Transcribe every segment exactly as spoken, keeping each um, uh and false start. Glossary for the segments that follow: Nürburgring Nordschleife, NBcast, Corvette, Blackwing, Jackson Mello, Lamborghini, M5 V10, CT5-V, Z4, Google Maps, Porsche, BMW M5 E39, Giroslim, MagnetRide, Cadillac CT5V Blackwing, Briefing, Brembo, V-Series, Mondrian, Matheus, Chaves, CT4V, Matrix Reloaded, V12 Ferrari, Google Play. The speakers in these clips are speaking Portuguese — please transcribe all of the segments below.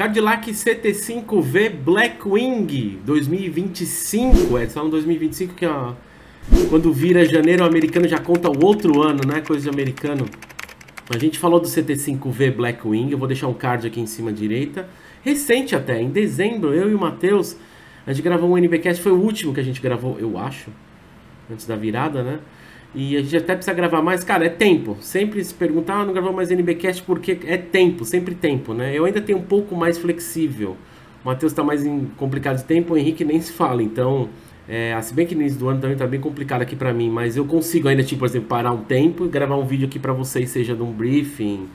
Cadillac C T cinco V Blackwing dois mil e vinte e cinco, é só no dois mil e vinte e cinco que ó, quando vira janeiro o americano já conta o outro ano, né, coisa de americano. A gente falou do C T cinco V Blackwing, eu vou deixar um card aqui em cima à direita, recente até, em dezembro, eu e o Matheus, a gente gravou um NBcast, foi o último que a gente gravou, eu acho, antes da virada, né, e a gente até precisa gravar mais, cara, é tempo, sempre se perguntar, ah, não gravou mais NBcast porque é tempo, sempre tempo, né, eu ainda tenho um pouco mais flexível, o Matheus tá mais em complicado de tempo, o Henrique nem se fala, então, é, se bem que no início do ano também tá bem complicado aqui pra mim, mas eu consigo ainda, tipo, por exemplo, parar um tempo e gravar um vídeo aqui pra vocês, seja de um briefing,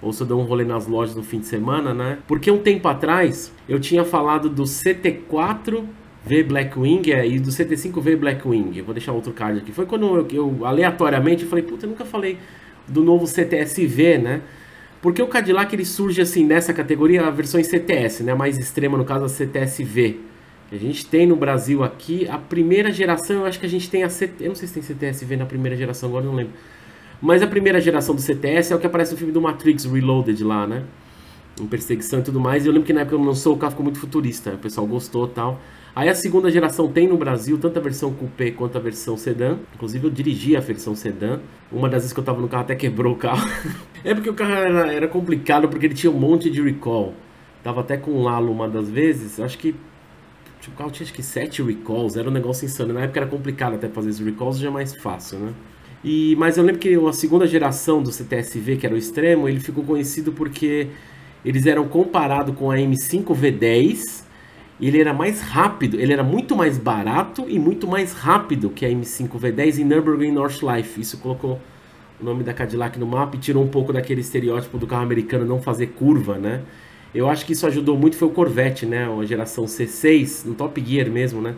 ou se eu dou um rolê nas lojas no fim de semana, né, porque um tempo atrás, eu tinha falado do C T quatro V Blackwing é, e do C T cinco V Blackwing. Eu vou deixar outro card aqui. Foi quando eu, eu aleatoriamente falei, puta, eu nunca falei do novo C T S V, né? Porque o Cadillac ele surge assim nessa categoria, a versão em C T S, né? A mais extrema no caso a C T S V. A gente tem no Brasil aqui a primeira geração, eu acho que a gente tem a C T S, eu não sei se tem C T S V na primeira geração, agora eu não lembro. Mas a primeira geração do C T S é o que aparece no filme do Matrix Reloaded lá, né? Em perseguição e tudo mais, e eu lembro que na época eu lançou, o carro ficou muito futurista, o pessoal gostou e tal. Aí a segunda geração tem no Brasil, tanto a versão coupé quanto a versão sedã, inclusive eu dirigi a versão sedã, uma das vezes que eu tava no carro até quebrou o carro. É porque o carro era, era complicado, porque ele tinha um monte de recall, tava até com um lalo uma das vezes, acho que tipo, o carro tinha acho que sete recalls, era um negócio insano, na época era complicado até fazer esses recalls, já é mais fácil, né? E, mas eu lembro que a segunda geração do C T S V, que era o extremo, ele ficou conhecido porque eles eram comparados com a M cinco V dez, e ele era mais rápido, ele era muito mais barato e muito mais rápido que a M cinco V dez em Nürburgring Nordschleife. Isso colocou o nome da Cadillac no mapa e tirou um pouco daquele estereótipo do carro americano não fazer curva, né? Eu acho que isso ajudou muito, foi o Corvette, né? A geração C seis, no Top Gear mesmo, né?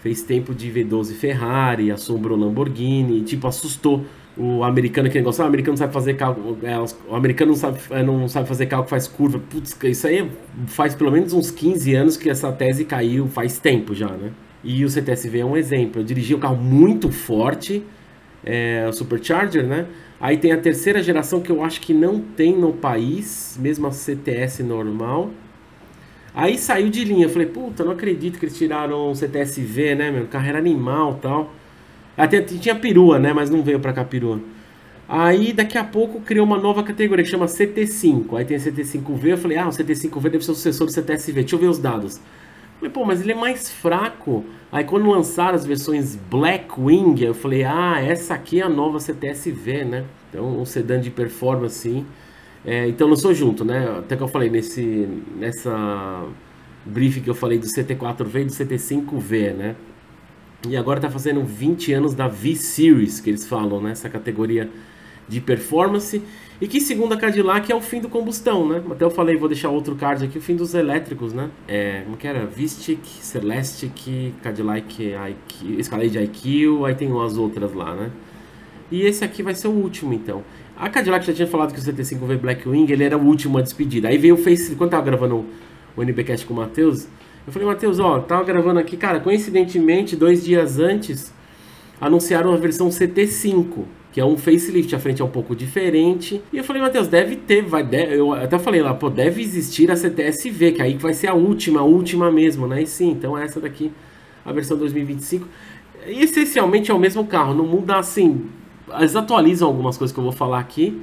Fez tempo de V doze Ferrari, assombrou Lamborghini, tipo, assustou o americano que negócio. Ah, o americano não sabe fazer carro, é, o americano não sabe, não sabe fazer carro que faz curva. Putz, isso aí faz pelo menos uns quinze anos que essa tese caiu, faz tempo já, né? E o C T S V é um exemplo. Eu dirigi um carro muito forte, é, o Supercharger, né? Aí tem a terceira geração que eu acho que não tem no país, mesmo a C T S normal. Aí saiu de linha, eu falei, puta, não acredito que eles tiraram o C T S V, né, meu, carro era animal e tal. Até tinha perua, né, mas não veio pra cá perua. Aí daqui a pouco criou uma nova categoria que chama C T cinco, aí tem C T cinco V, eu falei, ah, o C T cinco V deve ser o sucessor do C T S V, deixa eu ver os dados. Eu falei, pô, mas ele é mais fraco. Aí quando lançaram as versões Blackwing, eu falei, ah, essa aqui é a nova C T S V, né, então um sedã de performance, sim. É, então lançou junto, né? Até que eu falei nesse, nessa briefing que eu falei do C T quatro V e do C T cinco V, né? E agora tá fazendo vinte anos da V Series, que eles falam, né? Essa categoria de performance. E que, segundo a Cadillac, é o fim do combustão, né? Até eu falei, vou deixar outro card aqui, o fim dos elétricos, né? É, como que era? Vistic, Celestic, Cadillac I Q, Escalade I Q, aí tem umas outras lá, né? E esse aqui vai ser o último, então. A Cadillac já tinha falado que o C T cinco V Blackwing, ele era o último a despedida. Aí veio o face, quando eu tava gravando o NBcast com o Matheus, eu falei, Matheus, ó, tava gravando aqui, cara, coincidentemente, dois dias antes, anunciaram a versão C T cinco, que é um facelift, a frente é um pouco diferente. E eu falei, Matheus, deve ter, vai, deve, eu até falei lá, pô, deve existir a C T S V, que aí vai ser a última, a última mesmo, né? E sim, então essa daqui, a versão dois mil e vinte e cinco, e essencialmente é o mesmo carro, não muda assim... Eles atualizam algumas coisas que eu vou falar aqui,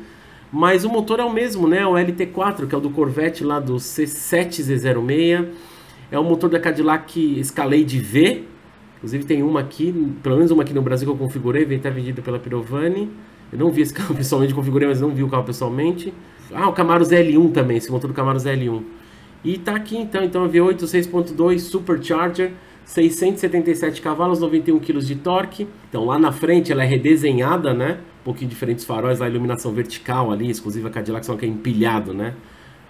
mas o motor é o mesmo, né? O L T quatro, que é o do Corvette lá do C sete Z zero seis, é o motor da Cadillac Escalade V, inclusive tem uma aqui, pelo menos uma aqui no Brasil que eu configurei, vem até vendida pela Pirovani. Eu não vi esse carro pessoalmente, configurei, mas não vi o carro pessoalmente. Ah, o Camaro Z L um também, esse motor do Camaro Z L um. E tá aqui então, então V oito seis ponto dois Supercharger, seiscentos e setenta e sete cavalos, noventa e um quilos de torque. Então lá na frente ela é redesenhada, né? Um pouquinho diferente dos faróis, a iluminação vertical ali, exclusiva Cadillac, só que é empilhado, né?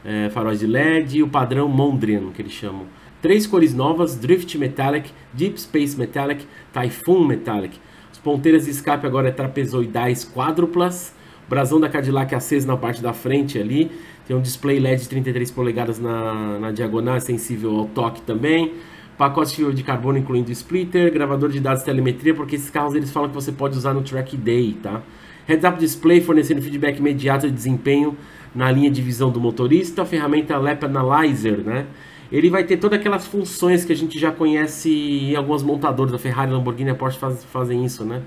É, faróis de L E D e o padrão Mondrian, que eles chamam. Três cores novas, Drift Metallic, Deep Space Metallic, Typhoon Metallic. As ponteiras de escape agora é trapezoidais quádruplas. O brasão da Cadillac é aceso na parte da frente ali. Tem um display L E D de trinta e três polegadas na, na diagonal, sensível ao toque também. Pacote de fibra de carbono, incluindo splitter, gravador de dados de telemetria, porque esses carros eles falam que você pode usar no track day, tá? Heads-up display, fornecendo feedback imediato de desempenho na linha de visão do motorista, a ferramenta Lap Analyzer, né? Ele vai ter todas aquelas funções que a gente já conhece em algumas montadoras, a Ferrari, Lamborghini, a Porsche faz, fazem isso, né?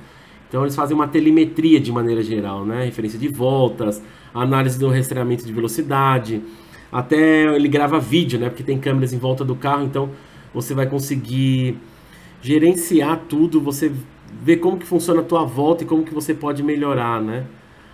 Então eles fazem uma telemetria de maneira geral, né? Referência de voltas, análise do rastreamento de velocidade, até ele grava vídeo, né? Porque tem câmeras em volta do carro, então você vai conseguir gerenciar tudo, você ver como que funciona a tua volta e como que você pode melhorar, né?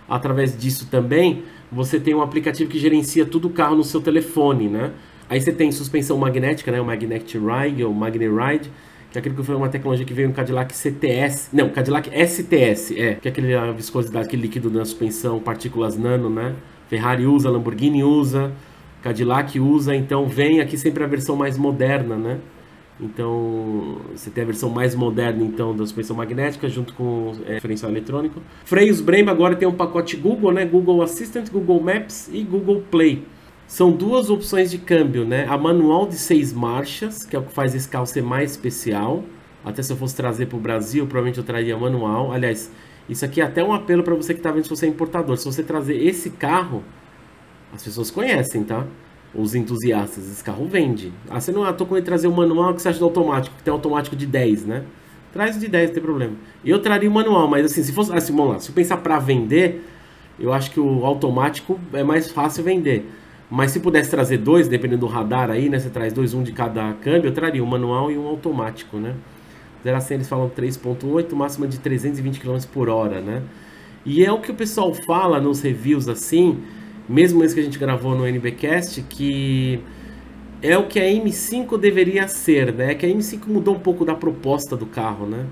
Através disso também, você tem um aplicativo que gerencia tudo o carro no seu telefone, né? Aí você tem suspensão magnética, né? O MagnetRide, ou MagnetRide, que é aquilo que foi uma tecnologia que veio no Cadillac C T S, não, Cadillac S T S, é, que é aquela viscosidade, aquele líquido na suspensão, partículas nano, né? Ferrari usa, Lamborghini usa, Cadillac usa, então vem aqui sempre a versão mais moderna, né? Então, você tem a versão mais moderna, então, da suspensão magnética, junto com é, diferencial eletrônico. Freios Brembo agora tem um pacote Google, né? Google Assistant, Google Maps e Google Play. São duas opções de câmbio, né? A manual de seis marchas, que é o que faz esse carro ser mais especial. Até se eu fosse trazer para o Brasil, provavelmente eu traria manual. Aliás, isso aqui é até um apelo para você que está vendo, se você é importador. Se você trazer esse carro, as pessoas conhecem, tá? Os entusiastas, esse carro vende. Ah, você não, ah, tô com ele trazer o manual, que você acha do automático, que tem automático de dez, né? Traz o de dez, não tem problema. Eu traria o manual, mas assim, se fosse, assim, vamos lá, se eu pensar para vender, eu acho que o automático é mais fácil vender. Mas se pudesse trazer dois, dependendo do radar aí, né, você traz dois, um de cada câmbio, eu traria um manual e um automático, né? zero a cem eles falam três ponto oito, máxima de trezentos e vinte quilômetros por hora, né? E é o que o pessoal fala nos reviews assim, mesmo esse que a gente gravou no NBcast, que é o que a M cinco deveria ser, né? Que a M cinco mudou um pouco da proposta do carro, né?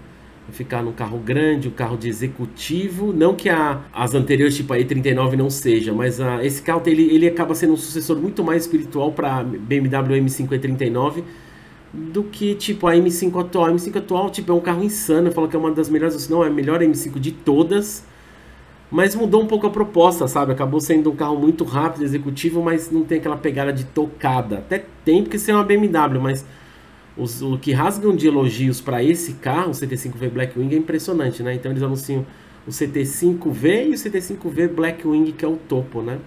Ficar num carro grande, um carro de executivo, não que a, as anteriores, tipo a E trinta e nove, não seja, mas a, esse carro ele, ele acaba sendo um sucessor muito mais espiritual para B M W M cinco E trinta e nove do que tipo a M cinco atual. A M cinco atual tipo, é um carro insano, eu falo que é uma das melhores, se não é a melhor M cinco de todas. Mas mudou um pouco a proposta, sabe? Acabou sendo um carro muito rápido, executivo, mas não tem aquela pegada de tocada. Até tem, porque isso é uma B M W, mas os, o que rasgam de elogios para esse carro, o C T cinco V Blackwing, é impressionante, né? Então eles anunciam o C T cinco V e o C T cinco V Blackwing, que é o topo, né?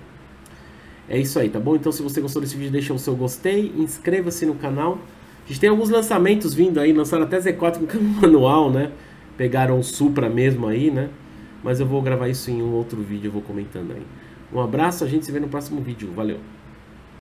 É isso aí, tá bom? Então se você gostou desse vídeo, deixa o seu gostei, inscreva-se no canal. A gente tem alguns lançamentos vindo aí, lançaram até Z quatro com câmbio manual, né? Pegaram o Supra mesmo aí, né? Mas eu vou gravar isso em um outro vídeo, eu vou comentando aí. Um abraço, a gente se vê no próximo vídeo. Valeu!